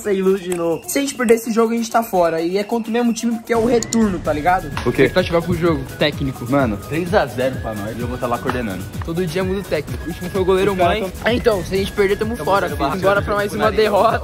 cancelou de novo. Se a gente perder esse jogo, a gente tá fora. E é contra o mesmo time, porque é o retorno, tá ligado? O quê? Expectativa pro jogo técnico. Mano, 3x0 pra nós. E eu vou estar lá coordenando. Todo dia muda o técnico. O último foi o goleiro Mãe. Ah, então, se a gente perder, tamo fora, filho. Bora pra mais uma derrota.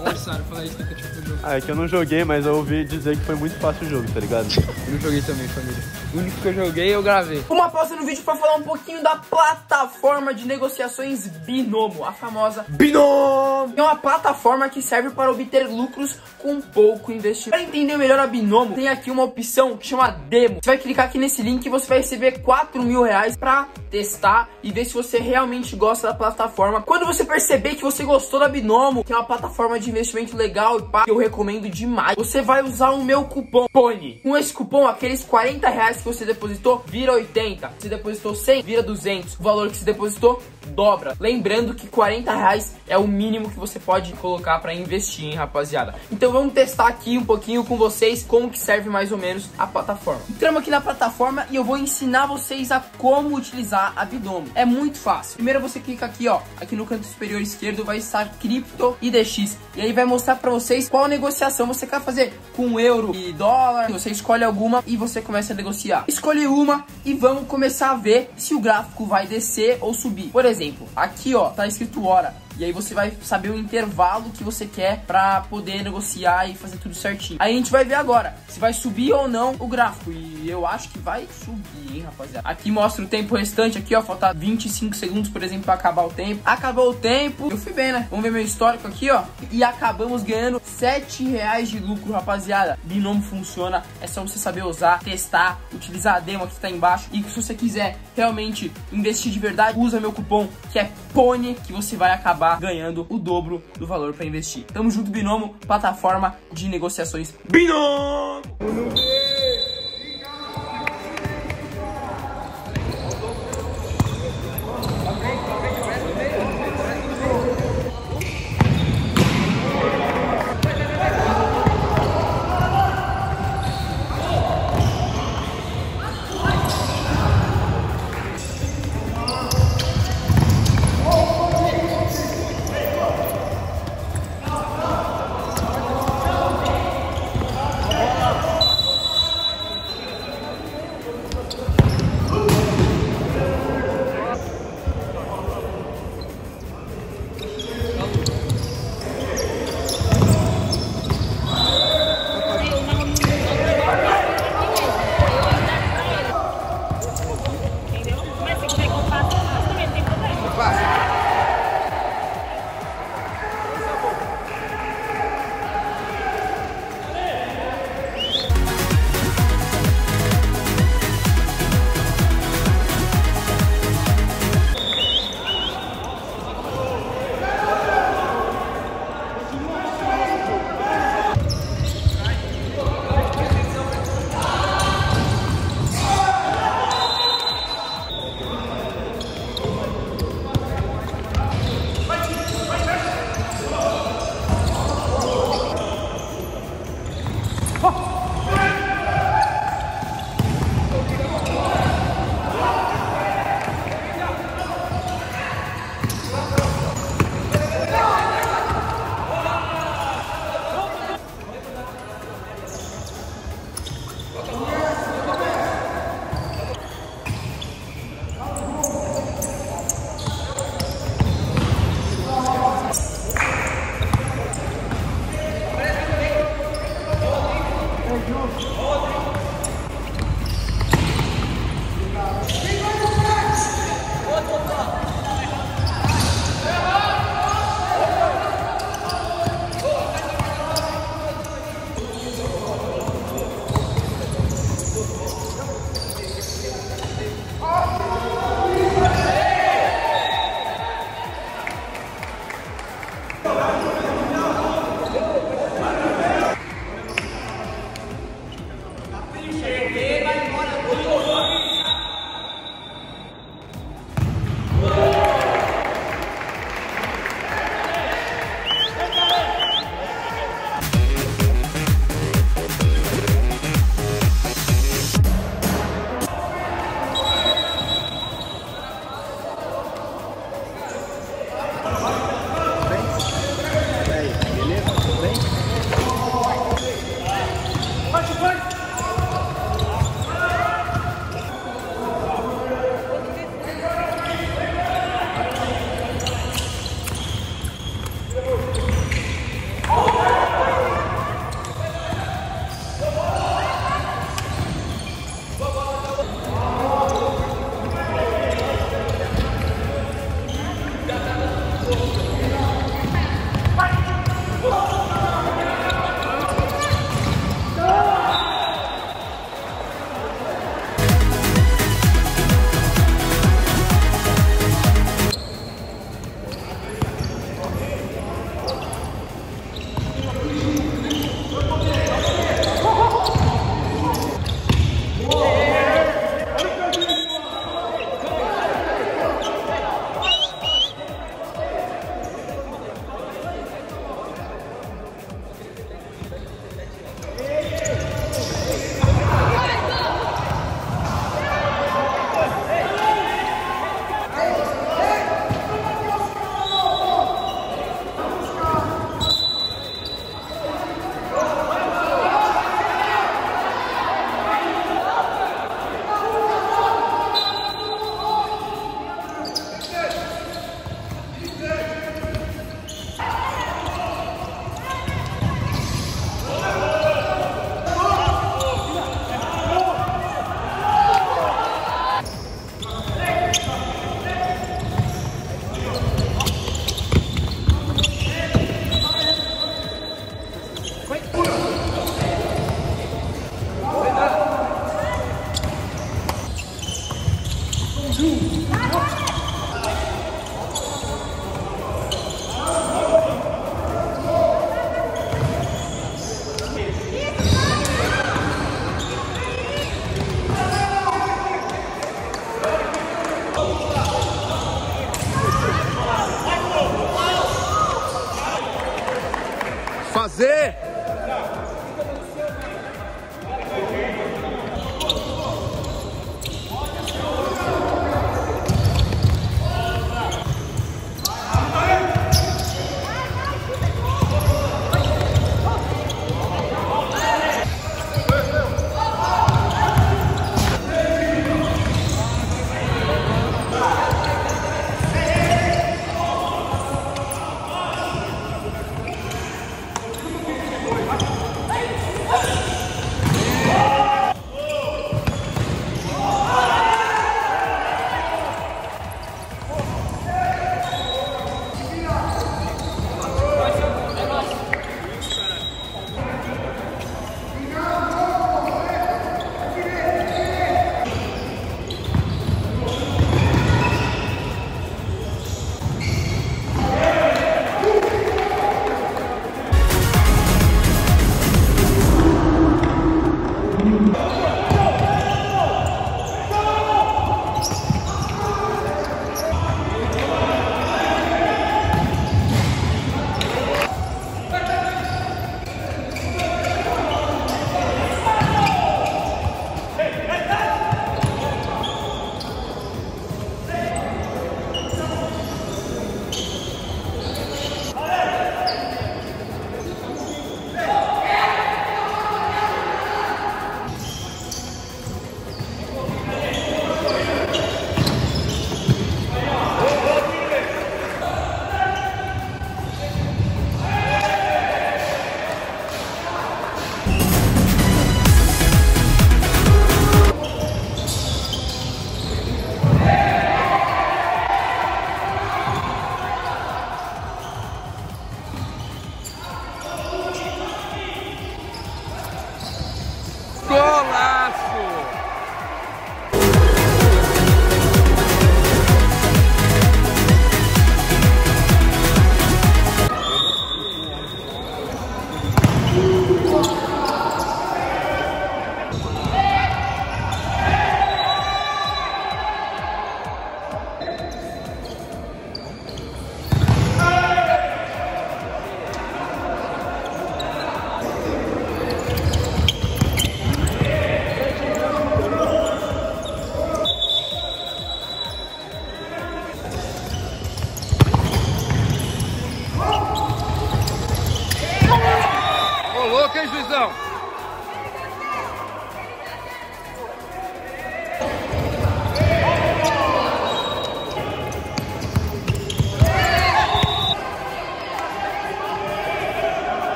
Ah, é que eu não joguei, mas eu ouvi dizer que foi muito fácil o jogo, tá ligado? Eu não joguei também, família. O único que eu joguei, eu gravei. Uma pausa no vídeo pra falar um pouquinho da plataforma de negociações Binomo, a famosa Binomo. É uma plataforma que serve para obter lucros com pouco investimento. Para entender melhor a Binomo, tem aqui uma opção que chama Demo. Você vai clicar aqui nesse link e você vai receber 4 mil reais pra testar e ver se você realmente gosta da plataforma. Quando você perceber que você gostou da Binomo, que é uma plataforma de investimento legal e pá, que eu recomendo demais, você vai usar o meu cupom PONI. Com esse cupom, aqueles 40 reais que você depositou, vira 80. Se depositou 100, vira 200. O valor que se depositou, dobra. Lembrando que 40 reais é o mínimo que você pode colocar para investir, hein, rapaziada. Então vamos testar aqui um pouquinho com vocês como que serve mais ou menos a plataforma. Entramos aqui na plataforma e eu vou ensinar vocês a como utilizar a Binomo. É muito fácil. Primeiro você clica aqui, ó, aqui no canto superior esquerdo vai estar Crypto IDX. E aí vai mostrar para vocês qual negociação você quer fazer com euro e dólar. Você escolhe alguma e você começa a negociar. Escolhe uma e vamos começar a ver se o gráfico vai descer ou subir. Por exemplo, aqui ó, tá escrito hora. E aí você vai saber o intervalo que você quer pra poder negociar e fazer tudo certinho. Aí a gente vai ver agora se vai subir ou não o gráfico. E eu acho que vai subir, hein, rapaziada. Aqui mostra o tempo restante. Aqui, ó, falta 25 segundos, por exemplo, pra acabar o tempo. Acabou o tempo. Eu fui bem, né? Vamos ver meu histórico aqui, ó. E acabamos ganhando 7 reais de lucro, rapaziada. Binomo funciona. É só você saber usar, testar, utilizar a demo que tá embaixo. E se você quiser realmente investir de verdade, usa meu cupom, que é PONI, que você vai acabar ganhando o dobro do valor para investir. Tamo junto, Binomo, plataforma de negociações Binomo!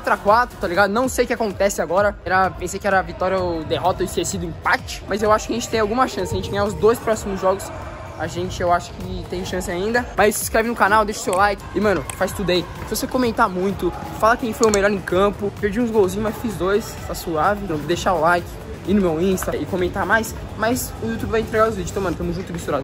4x4, tá ligado? Não sei o que acontece agora. Pensei que era vitória ou derrota, eu esqueci do empate. Mas eu acho que a gente tem alguma chance. Se a gente ganhar os dois próximos jogos, eu acho que tem chance ainda. Mas se inscreve no canal, deixa o seu like. E, mano, faz tudo aí. Se você comentar muito, fala quem foi o melhor em campo. Perdi uns golzinhos, mas fiz dois. Tá suave. Então, deixar o like, ir no meu Insta e comentar mais. Mas o YouTube vai entregar os vídeos. Então, mano, tamo junto e misturado.